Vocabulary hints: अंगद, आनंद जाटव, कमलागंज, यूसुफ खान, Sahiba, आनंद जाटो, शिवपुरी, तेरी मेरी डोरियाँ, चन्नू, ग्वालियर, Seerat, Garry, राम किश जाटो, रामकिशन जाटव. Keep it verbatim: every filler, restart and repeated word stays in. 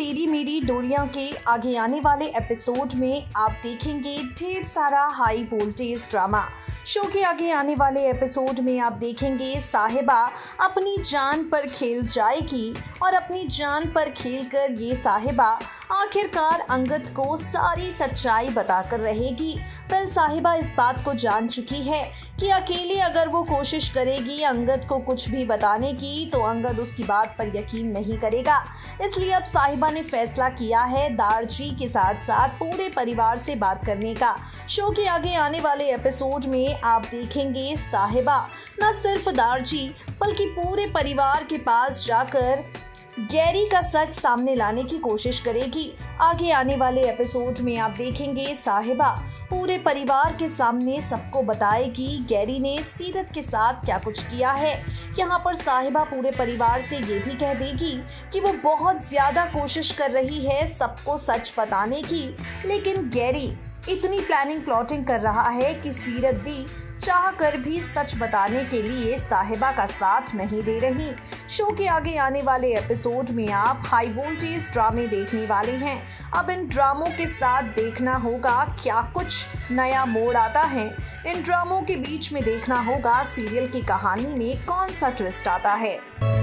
तेरी मेरी डोरियाँ के आगे आने वाले एपिसोड में आप देखेंगे ढेर सारा हाई वोल्टेज ड्रामा। शो के आगे आने वाले एपिसोड में आप देखेंगे साहिबा अपनी जान पर खेल जाएगी और अपनी जान पर खेलकर ये साहिबा आखिरकार अंगद को सारी सच्चाई बताकर रहेगी। पर साहिबा इस बात को जान चुकी है कि अकेले अगर वो कोशिश करेगी अंगद को कुछ भी बताने की तो अंगद उसकी बात पर यकीन नहीं करेगा, इसलिए अब साहिबा ने फैसला किया है दारजी के साथ साथ पूरे परिवार से बात करने का। शो के आगे आने वाले एपिसोड में आप देखेंगे साहिबा न सिर्फ दारजी बल्कि पूरे परिवार के पास जाकर गैरी का सच सामने लाने की कोशिश करेगी। आगे आने वाले एपिसोड में आप देखेंगे साहिबा पूरे परिवार के सामने सबको बताएगी गैरी ने सीरत के साथ क्या कुछ किया है। यहाँ पर साहिबा पूरे परिवार से ये भी कह देगी कि वो बहुत ज़्यादा कोशिश कर रही है सबको सच बताने की, लेकिन गैरी इतनी प्लानिंग प्लॉटिंग कर रहा है कि सीरत दी चाह कर भी सच बताने के लिए साहिबा का साथ नहीं दे रही। शो के आगे आने वाले एपिसोड में आप हाई वोल्टेज ड्रामे देखने वाले हैं। अब इन ड्रामों के साथ देखना होगा क्या कुछ नया मोड़ आता है, इन ड्रामों के बीच में देखना होगा सीरियल की कहानी में कौन सा ट्विस्ट आता है।